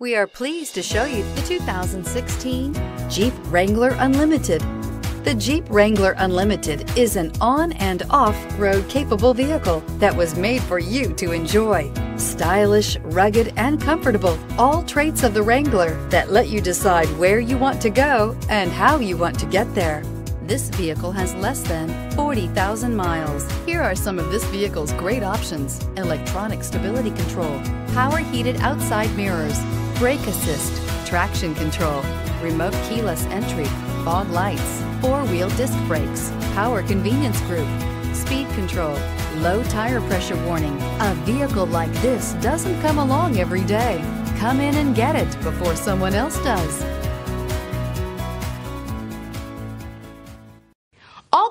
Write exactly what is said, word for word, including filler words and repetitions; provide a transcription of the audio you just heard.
We are pleased to show you the two thousand sixteen Jeep Wrangler Unlimited. The Jeep Wrangler Unlimited is an on and off-road capable vehicle that was made for you to enjoy. Stylish, rugged, and comfortable, all traits of the Wrangler that let you decide where you want to go and how you want to get there. This vehicle has less than forty thousand miles. Here are some of this vehicle's great options: electronic stability control, power heated outside mirrors, brake assist, traction control, remote keyless entry, fog lights, four-wheel disc brakes, power convenience group, speed control, low tire pressure warning. A vehicle like this doesn't come along every day. Come in and get it before someone else does. All